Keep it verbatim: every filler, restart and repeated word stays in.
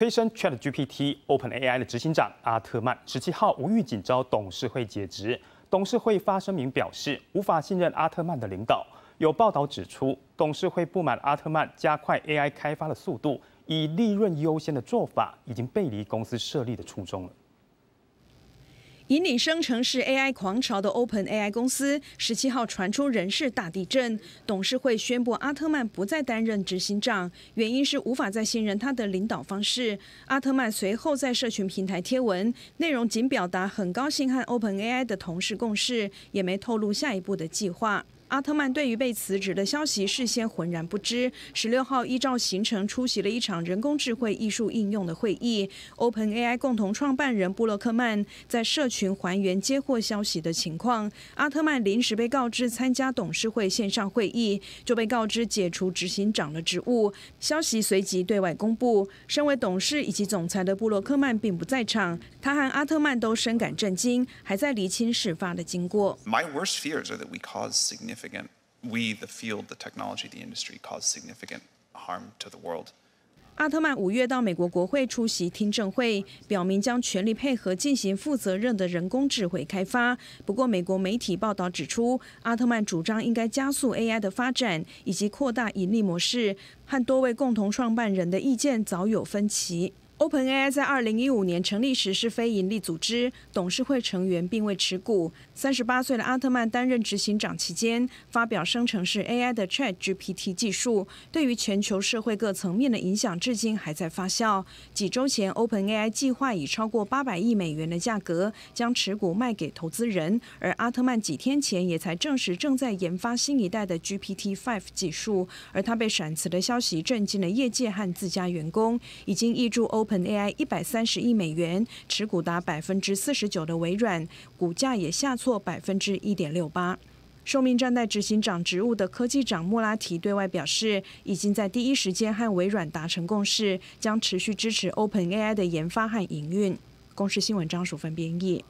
催生 ChatGPT OpenAI 的执行长阿特曼十七号无预警遭董事会解职，董事会发声明表示无法信任阿特曼的领导。有报道指出，董事会不满阿特曼加快 A I 开发的速度，以利润优先的做法已经背离公司设立的初衷了。 引领生成式 A I 狂潮的 OpenAI 公司，十七号传出人事大地震，董事会宣布阿特曼不再担任执行长，原因是无法再信任他的领导方式。阿特曼随后在社群平台贴文，内容仅表达很高兴和 OpenAI 的同事共事，也没透露下一步的计划。 阿特曼对于被辞职的消息事先浑然不知。十六号依照行程出席了一场人工智慧艺术应用的会议。OpenAI 共同创办人布洛克曼在社群还原接获消息的情况。阿特曼临时被告知参加董事会线上会议，就被告知解除执行长的职务。消息随即对外公布。身为董事以及总裁的布洛克曼并不在场，他和阿特曼都深感震惊，还在厘清事发的经过。My worst fears are that we cause significant Significant, we, the field, the technology, the industry, cause significant harm to the world. 阿特曼五月到美国国会出席听证会，表明将全力配合进行负责任的人工智慧开发。不过，美国媒体报道指出，阿特曼主张应该加速 A I 的发展以及扩大盈利模式，和多位共同创办人的意见早有分歧。 OpenAI 在二零一五年成立时是非营利组织，董事会成员并未持股。三十八岁的阿特曼担任执行长期间，发表生成式 A I 的 ChatGPT 技术，对于全球社会各层面的影响至今还在发酵。几周前 ，OpenAI 计划以超过八百亿美元的价格将持股卖给投资人，而阿特曼几天前也才证实正在研发新一代的 G P T 五 技术，而他被闪辞的消息震惊了业界和自家员工，已经挹注 O。 OpenAI 一百三十亿美元，持股达百分之四十九的微软，股价也下挫百分之一点六八。受命站在执行长职务的科技长莫拉提对外表示，已经在第一时间和微软达成共识，将持续支持 OpenAI 的研发和营运。公视新闻张淑芬编译。